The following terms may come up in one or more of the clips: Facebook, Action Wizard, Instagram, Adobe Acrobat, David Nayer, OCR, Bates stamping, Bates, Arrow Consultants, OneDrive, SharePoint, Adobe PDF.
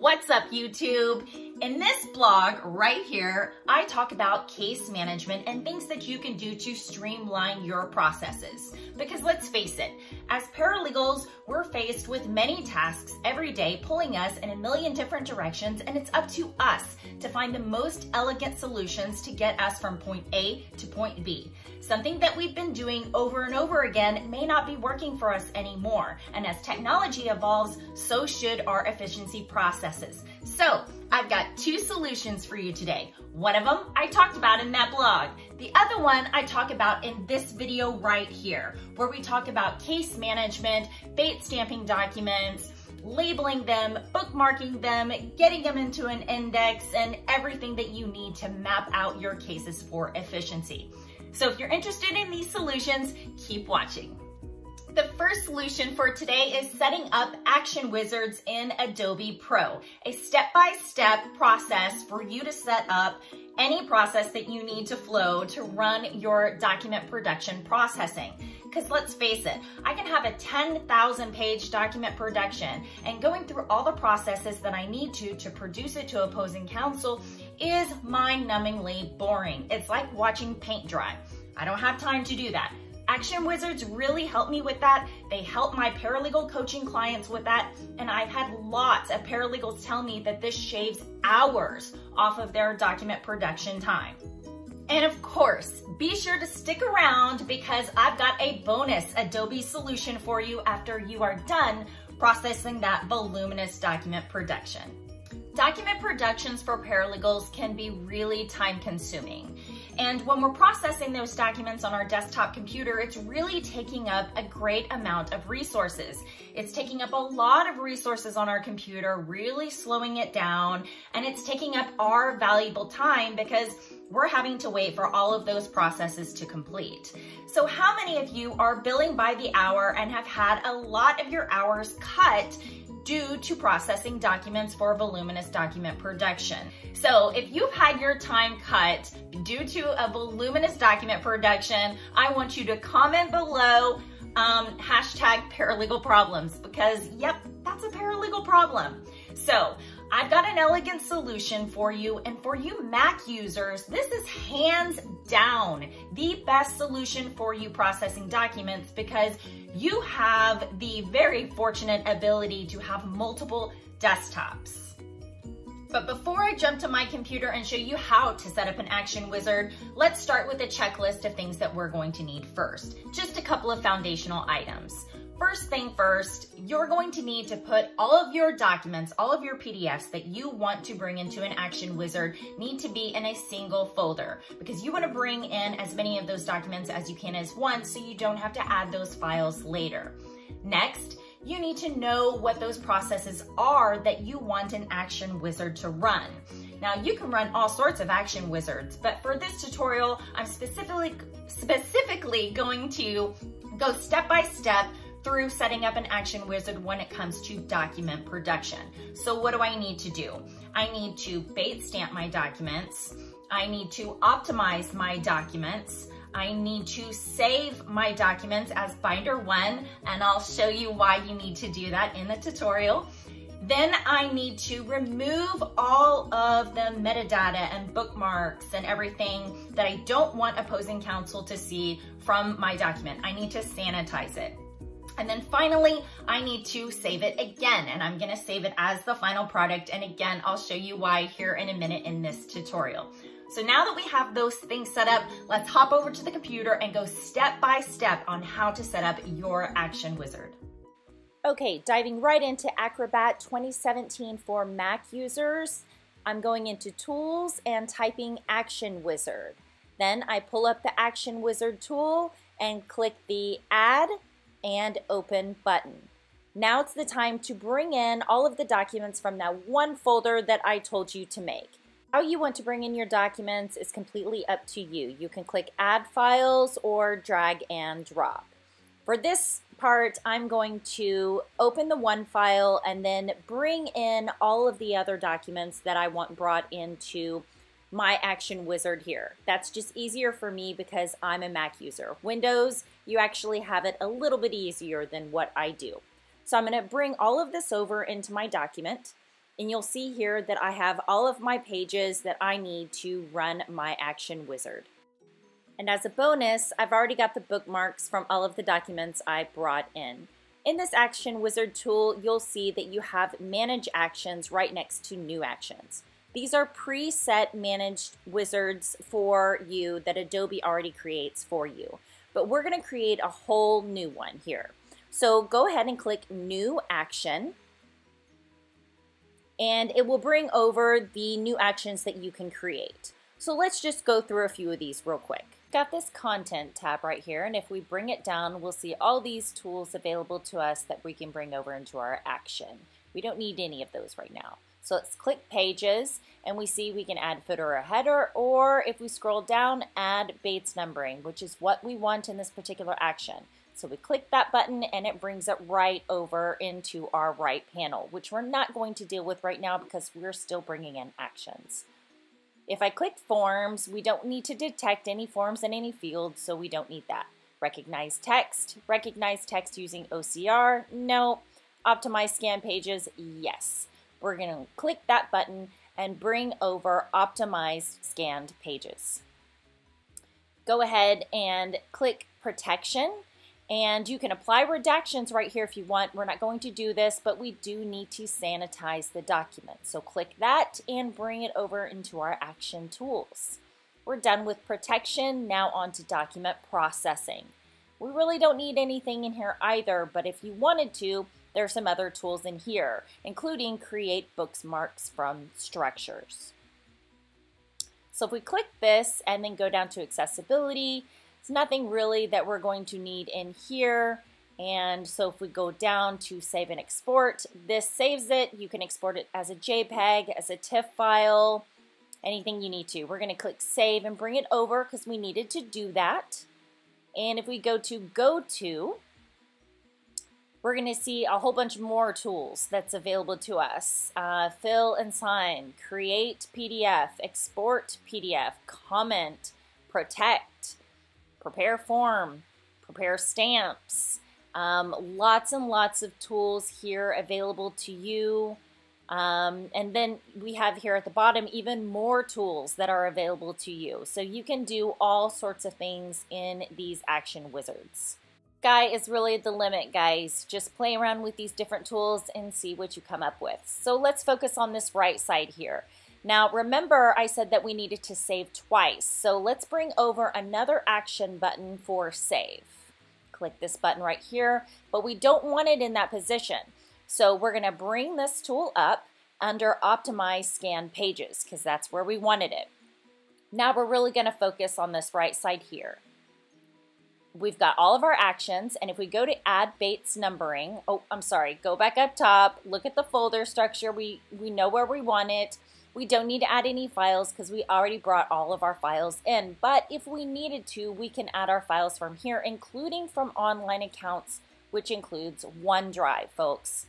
What's up, YouTube? In this blog right here, I talk about case management and things that you can do to streamline your processes. Because let's face it, as paralegals, we're faced with many tasks every day pulling us in a million different directions, and it's up to us to find the most elegant solutions to get us from point A to point B. Something that we've been doing over and over again may not be working for us anymore, and as technology evolves, so should our efficiency processes. So, I've got two solutions for you today. One of them I talked about in that blog. The other one I talk about in this video right here, where we talk about case management, Bates stamping documents, labeling them, bookmarking them, getting them into an index, and everything that you need to map out your cases for efficiency. So if you're interested in these solutions, keep watching. The first solution for today is setting up Action Wizards in Adobe Pro, a step-by-step process for you to set up any process that you need to flow to run your document production processing. Because let's face it, I can have a 10,000 page document production, and going through all the processes that I need to produce it to opposing counsel is mind-numbingly boring. It's like watching paint dry. I don't have time to do that. Action Wizards really helped me with that. They help my paralegal coaching clients with that. And I've had lots of paralegals tell me that this shaves hours off of their document production time. And of course, be sure to stick around because I've got a bonus Adobe solution for you after you are done processing that voluminous document production. Document productions for paralegals can be really time-consuming. And when we're processing those documents on our desktop computer, it's really taking up a great amount of resources. It's taking up a lot of resources on our computer, really slowing it down, and it's taking up our valuable time because we're having to wait for all of those processes to complete. So how many of you are billing by the hour and have had a lot of your hours cut due to processing documents for voluminous document production? So if you've had your time cut due to a voluminous document production, I want you to comment below hashtag paralegal problems, because yep, that's a paralegal problem. So I've got an elegant solution for you, and for you Mac users, this is hands down the best solution for you processing documents because you have the very fortunate ability to have multiple desktops. But before I jump to my computer and show you how to set up an Action Wizard, let's start with a checklist of things that we're going to need first. Just a couple of foundational items. First thing first, you're going to need to put all of your documents, all of your PDFs that you want to bring into an Action Wizard need to be in a single folder because you want to bring in as many of those documents as you can at once so you don't have to add those files later. Next, you need to know what those processes are that you want an Action Wizard to run. Now, you can run all sorts of Action Wizards, but for this tutorial, I'm specifically going to go step by step through setting up an Action Wizard when it comes to document production. So what do I need to do? I need to Bates stamp my documents. I need to optimize my documents. I need to save my documents as binder one, and I'll show you why you need to do that in the tutorial. Then I need to remove all of the metadata and bookmarks and everything that I don't want opposing counsel to see from my document. I need to sanitize it. And then finally, I need to save it again, and I'm gonna save it as the final product. And again, I'll show you why here in a minute in this tutorial. So now that we have those things set up, let's hop over to the computer and go step by step on how to set up your Action Wizard. Okay, diving right into Acrobat 2017 for Mac users. I'm going into Tools and typing Action Wizard. Then I pull up the Action Wizard tool and click the Add and Open button. Now it's the time to bring in all of the documents from that one folder that I told you to make. How you want to bring in your documents is completely up to you. You can click Add Files or drag and drop. For this part, I'm going to open the one file and then bring in all of the other documents that I want brought into my Action Wizard here. That's just easier for me because I'm a Mac user. Windows, you actually have it a little bit easier than what I do. So I'm going to bring all of this over into my document. And you'll see here that I have all of my pages that I need to run my Action Wizard. And as a bonus, I've already got the bookmarks from all of the documents I brought in. In this Action Wizard tool, you'll see that you have Manage Actions right next to New Actions. These are preset managed wizards for you that Adobe already creates for you. But we're going to create a whole new one here. So go ahead and click New Action, and it will bring over the new actions that you can create. So let's just go through a few of these real quick. Got this content tab right here, and if we bring it down, we'll see all these tools available to us that we can bring over into our action. We don't need any of those right now. So let's click Pages, and we see we can add footer or header, or if we scroll down, add Bates numbering, which is what we want in this particular action. So we click that button, and it brings it right over into our right panel, which we're not going to deal with right now because we're still bringing in actions. If I click Forms, we don't need to detect any forms in any field, so we don't need that. Recognize text using OCR, no. Optimize scan pages, yes. We're gonna click that button and bring over optimized scanned pages. Go ahead and click Protection, and you can apply redactions right here if you want. We're not going to do this, but we do need to sanitize the document. So click that and bring it over into our action tools. We're done with protection, now on to document processing. We really don't need anything in here either, but if you wanted to, there are some other tools in here, including create bookmarks from structures. So if we click this and then go down to accessibility, it's nothing really that we're going to need in here. And so if we go down to save and export, this saves it. You can export it as a JPEG, as a TIFF file, anything you need to. We're going to click save and bring it over because we needed to do that. And if we go to we're going to see a whole bunch more tools that's available to us. Fill and sign, create PDF, export PDF, comment, protect, prepare form, prepare stamps. Lots and lots of tools here available to you. And then we have here at the bottom even more tools that are available to you. So you can do all sorts of things in these action wizards. Sky is really the limit, guys. Just play around with these different tools and see what you come up with. So let's focus on this right side here. Now remember, I said that we needed to save twice. So let's bring over another action button for save. Click this button right here, but we don't want it in that position. So we're gonna bring this tool up under Optimize Scan Pages because that's where we wanted it. Now we're really gonna focus on this right side here. We've got all of our actions, and if we go to add Bates numbering, go back up top, look at the folder structure, we know where we want it. We don't need to add any files because we already brought all of our files in, but if we needed to, we can add our files from here, including from online accounts, which includes OneDrive, folks.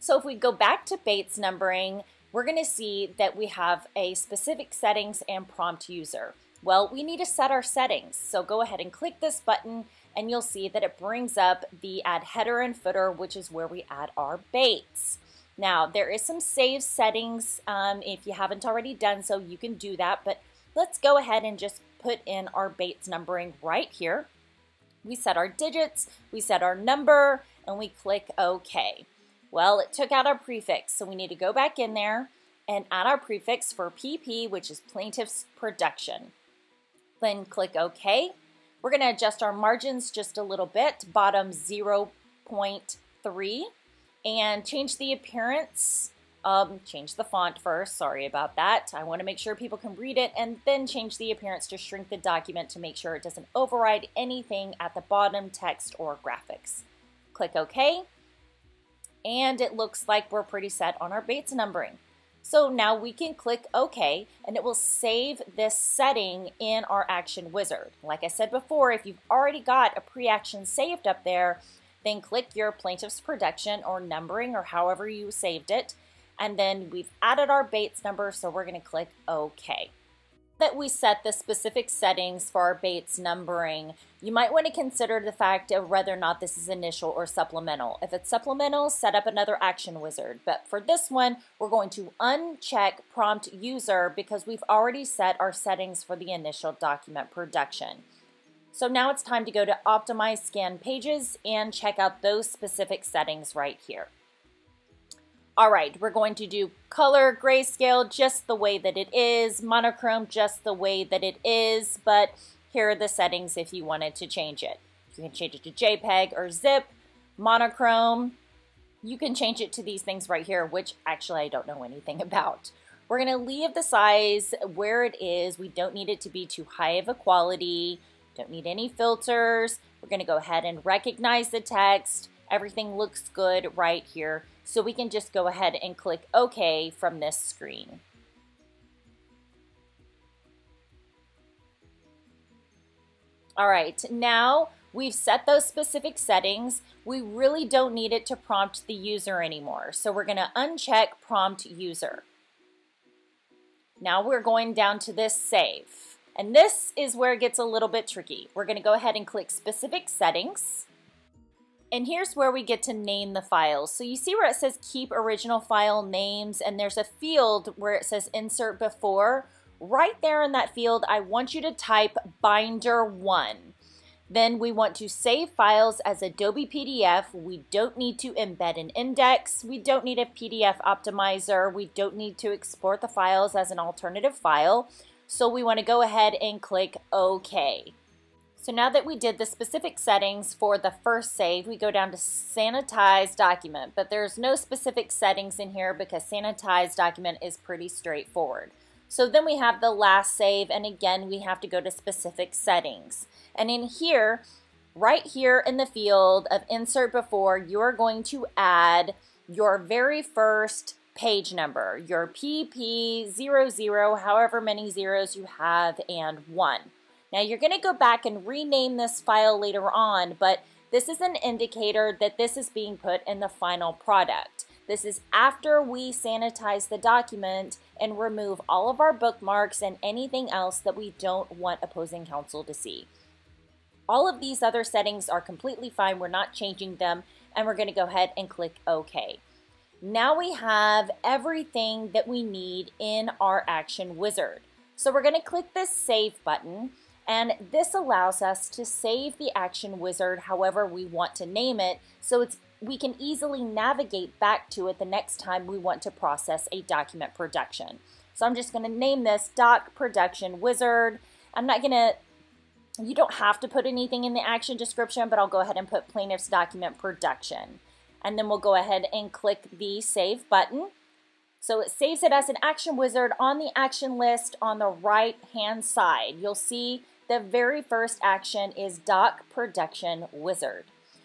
So if we go back to Bates numbering, we're going to see that we have a specific settings and prompt user. Well, we need to set our settings, so go ahead and click this button, and you'll see that it brings up the add header and footer, which is where we add our Bates. Now, there is some save settings. If you haven't already done so, you can do that, but let's go ahead and just put in our Bates numbering right here. We set our digits, we set our number, and we click OK. Well, it took out our prefix, so we need to go back in there and add our prefix for PP, which is Plaintiff's Production. Then click OK. We're going to adjust our margins just a little bit, bottom 0.3, and change the appearance, change the font first, sorry about that. I want to make sure people can read it, and then change the appearance to shrink the document to make sure it doesn't override anything at the bottom, text or graphics. Click OK, and it looks like we're pretty set on our Bates numbering. So now we can click OK, and it will save this setting in our Action Wizard. Like I said before, if you've already got a pre-action saved up there, then click your Plaintiff's Production or numbering or however you saved it. And then we've added our Bates number, so we're going to click OK. that we set the specific settings for our Bates numbering, you might want to consider the fact of whether or not this is initial or supplemental. If it's supplemental, set up another Action Wizard. But for this one, we're going to uncheck Prompt User because we've already set our settings for the initial document production. So now it's time to go to Optimize Scan Pages and check out those specific settings right here. All right, we're going to do color, grayscale, just the way that it is, monochrome, just the way that it is, but here are the settings if you wanted to change it. You can change it to JPEG or ZIP, monochrome. You can change it to these things right here, which actually I don't know anything about. We're gonna leave the size where it is. We don't need it to be too high of a quality. Don't need any filters. We're gonna go ahead and recognize the text. Everything looks good right here. So we can just go ahead and click OK from this screen. All right, now we've set those specific settings. We really don't need it to prompt the user anymore. So we're gonna uncheck Prompt User. Now we're going down to this Save. And this is where it gets a little bit tricky. We're gonna go ahead and click Specific Settings. And here's where we get to name the files. So you see where it says keep original file names, and there's a field where it says insert before. Right there in that field, I want you to type binder1. Then we want to save files as Adobe PDF. We don't need to embed an index. We don't need a PDF optimizer. We don't need to export the files as an alternative file. So we want to go ahead and click OK. So now that we did the specific settings for the first save, we go down to sanitize document, but there's no specific settings in here because sanitize document is pretty straightforward. So then we have the last save, and again, we have to go to specific settings. And in here, right here in the field of insert before, you're going to add your very first page number, your PP00, however many zeros you have, and 1. Now you're going to go back and rename this file later on, but this is an indicator that this is being put in the final product. This is after we sanitize the document and remove all of our bookmarks and anything else that we don't want opposing counsel to see. All of these other settings are completely fine. We're not changing them, and we're going to go ahead and click OK. Now we have everything that we need in our Action Wizard. So we're going to click this Save button. And this allows us to save the Action Wizard however we want to name it, so we can easily navigate back to it the next time we want to process a document production. So I'm just gonna name this Doc Production Wizard. You don't have to put anything in the action description, but I'll go ahead and put Plaintiff's Document Production. And then we'll go ahead and click the Save button. So it saves it as an Action Wizard on the action list on the right-hand side. You'll see the very first action is Doc Production Wizard.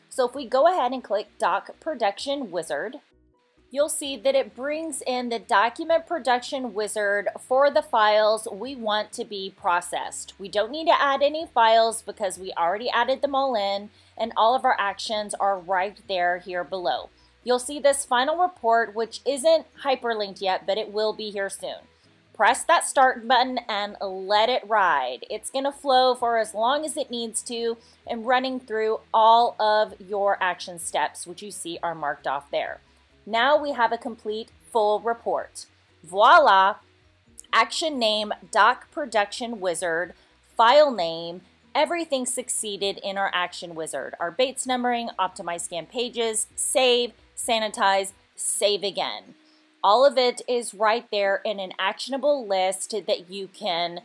So if we go ahead and click Doc Production Wizard, you'll see that it brings in the Document Production Wizard for the files we want to be processed. We don't need to add any files because we already added them all in, and all of our actions are right there here below. You'll see this final report, which isn't hyperlinked yet, but it will be here soon. Press that start button and let it ride. It's gonna flow for as long as it needs to and running through all of your action steps, which you see are marked off there. Now we have a complete full report. Voila, action name, Doc Production Wizard, file name, everything succeeded in our Action Wizard. Our Bates numbering, optimize scan pages, save, sanitize, save again. All of it is right there in an actionable list that you can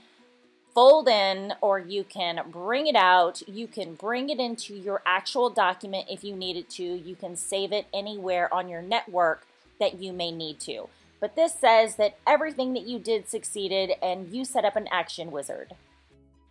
fold in, or you can bring it out. You can bring it into your actual document if you needed to. You can save it anywhere on your network that you may need to. But this says that everything that you did succeeded and you set up an Action Wizard.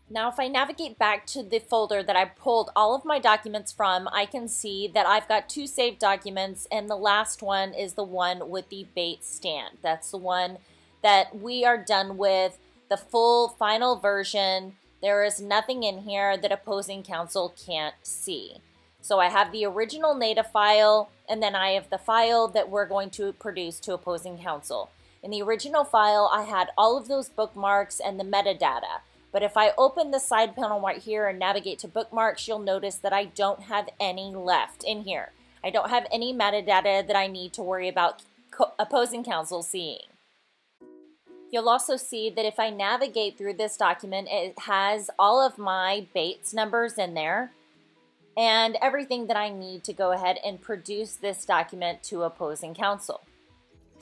Now if I navigate back to the folder that I pulled all of my documents from, I can see that I've got 2 saved documents, and the last one is the one with the Bates stand. That's the one that we are done with, the full final version. There is nothing in here that opposing counsel can't see. So I have the original native file, and then I have the file that we're going to produce to opposing counsel. In the original file, I had all of those bookmarks and the metadata. But if I open the side panel right here and navigate to bookmarks, you'll notice that I don't have any left in here. I don't have any metadata that I need to worry about opposing counsel seeing. You'll also see that if I navigate through this document, it has all of my Bates numbers in there and everything that I need to go ahead and produce this document to opposing counsel.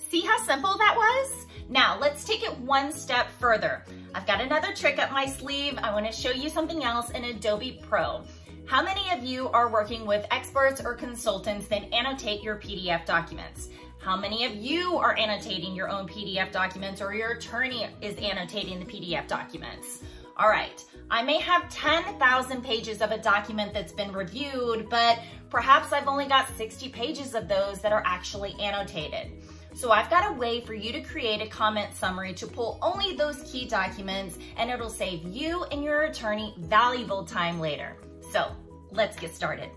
See how simple that was? Now let's take it one step further. I've got another trick up my sleeve. I want to show you something else in Adobe Pro. How many of you are working with experts or consultants that annotate your PDF documents? How many of you are annotating your own PDF documents, or your attorney is annotating the PDF documents? All right, I may have 10,000 pages of a document that's been reviewed, but perhaps I've only got 60 pages of those that are actually annotated. So I've got a way for you to create a comment summary to pull only those key documents, and it'll save you and your attorney valuable time later. So let's get started.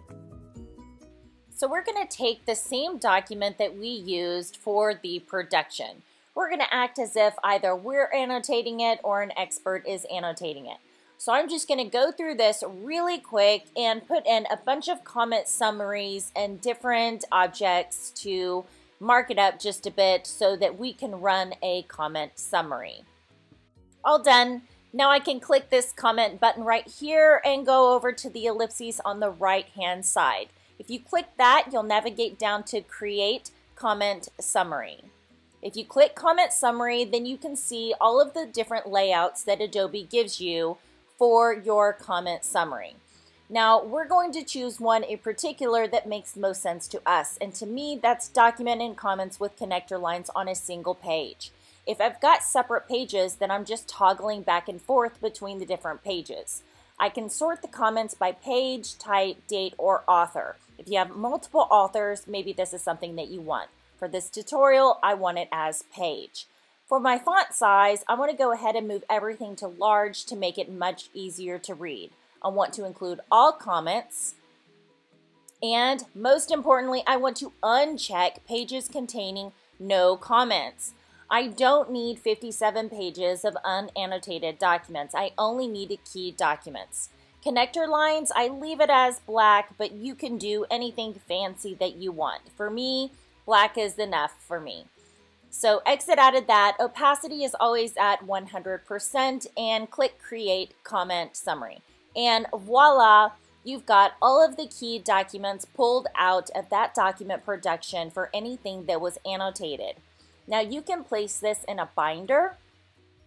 So we're going to take the same document that we used for the production. We're going to act as if either we're annotating it or an expert is annotating it. So I'm just going to go through this really quick and put in a bunch of comment summaries and different objects to mark it up just a bit so that we can run a comment summary. All done. Now I can click this comment button right here and go over to the ellipses on the right-hand side. If you click that, you'll navigate down to Create Comment Summary. If you click Comment Summary, then you can see all of the different layouts that Adobe gives you for your comment summary. Now, we're going to choose one in particular that makes the most sense to us. And to me, that's document and comments with connector lines on a single page. If I've got separate pages, then I'm just toggling back and forth between the different pages. I can sort the comments by page, type, date, or author. If you have multiple authors, maybe this is something that you want. For this tutorial, I want it as page. For my font size, I want to go ahead and move everything to large to make it much easier to read. I want to include all comments. And most importantly, I want to uncheck pages containing no comments. I don't need 57 pages of unannotated documents. I only need the key documents. Connector lines, I leave it as black, but you can do anything fancy that you want. For me, black is enough for me. So exit out of that. Opacity is always at 100% and click Create Comment Summary. And voila, you've got all of the key documents pulled out of that document production for anything that was annotated. Now you can place this in a binder,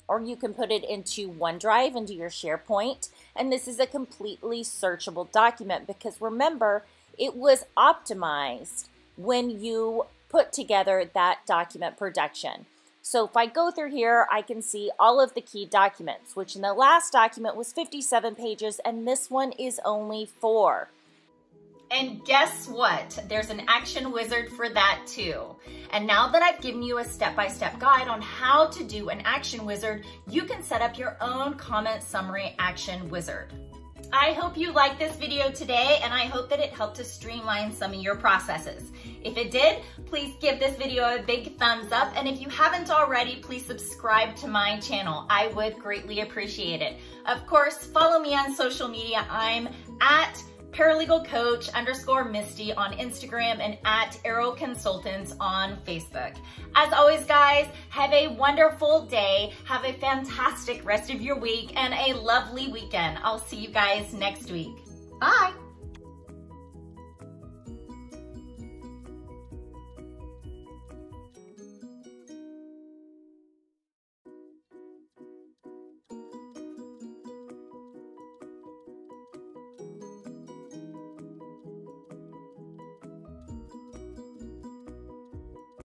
or you can put it into OneDrive, into your SharePoint, and this is a completely searchable document because remember, it was optimized when you put together that document production. So if I go through here, I can see all of the key documents, which in the last document was 57 pages, and this one is only 4. And guess what? There's an Action Wizard for that too. And now that I've given you a step-by-step guide on how to do an Action Wizard, you can set up your own comment summary Action Wizard. I hope you liked this video today, and I hope that it helped to streamline some of your processes. If it did, please give this video a big thumbs up, and if you haven't already, please subscribe to my channel. I would greatly appreciate it. Of course, follow me on social media. I'm at @paralegalcoach_Misty on Instagram and at Arrow Consultants on Facebook. As always, guys, have a wonderful day. Have a fantastic rest of your week and a lovely weekend. I'll see you guys next week. Bye.